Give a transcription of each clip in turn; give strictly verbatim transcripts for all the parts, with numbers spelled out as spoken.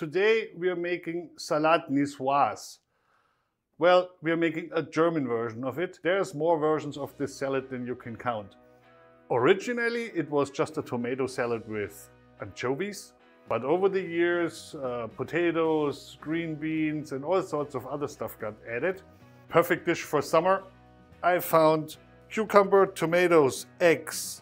Today we are making Salade Nicoise. Well, we are making a German version of it. There's more versions of this salad than you can count. Originally it was just a tomato salad with anchovies, but over the years uh, potatoes, green beans and all sorts of other stuff got added. Perfect dish for summer. I found cucumber, tomatoes, eggs,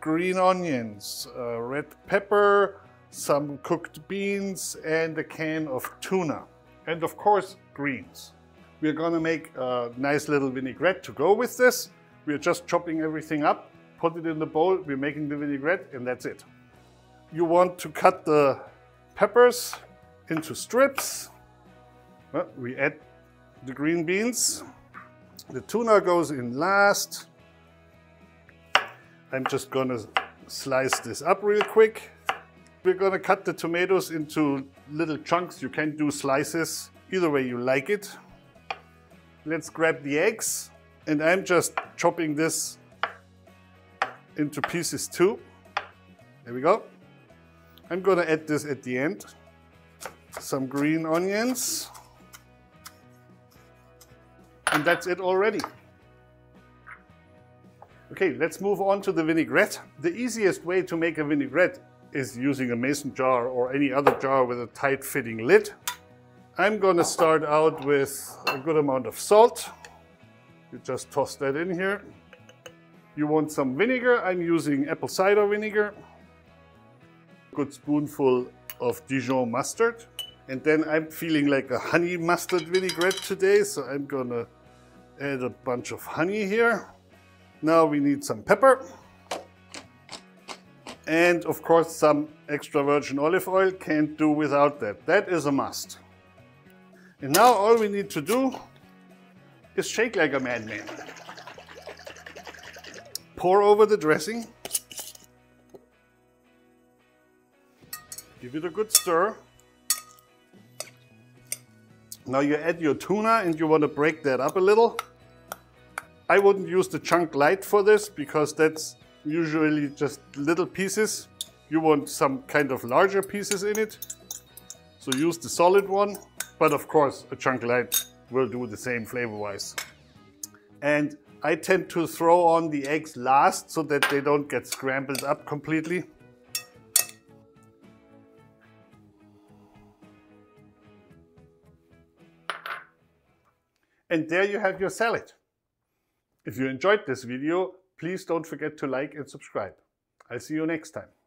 green onions, uh, red pepper, some cooked beans and a can of tuna. And of course, greens. We're gonna make a nice little vinaigrette to go with this. We're just chopping everything up, put it in the bowl, we're making the vinaigrette and that's it. You want to cut the peppers into strips. Well, we add the green beans. The tuna goes in last. I'm just gonna slice this up real quick. We're gonna cut the tomatoes into little chunks. You can do slices, either way you like it. Let's grab the eggs, and I'm just chopping this into pieces too. There we go. I'm gonna add this at the end. Some green onions. And that's it already. Okay, let's move on to the vinaigrette. The easiest way to make a vinaigrette is using a mason jar or any other jar with a tight-fitting lid. I'm gonna start out with a good amount of salt. You just toss that in here. You want some vinegar? I'm using apple cider vinegar. A good spoonful of Dijon mustard. And then I'm feeling like a honey mustard vinaigrette today, so I'm gonna add a bunch of honey here. Now we need some pepper and of course some extra virgin olive oil. Can't do without that. That is a must. And now all we need to do is shake like a madman. Pour over the dressing. Give it a good stir. Now you add your tuna and you want to break that up a little. I wouldn't use the chunk light for this because that's usually just little pieces. You want some kind of larger pieces in it. So use the solid one, but of course a chunk light will do the same flavor-wise. And I tend to throw on the eggs last so that they don't get scrambled up completely. And there you have your salad. If you enjoyed this video, please don't forget to like and subscribe. I'll see you next time.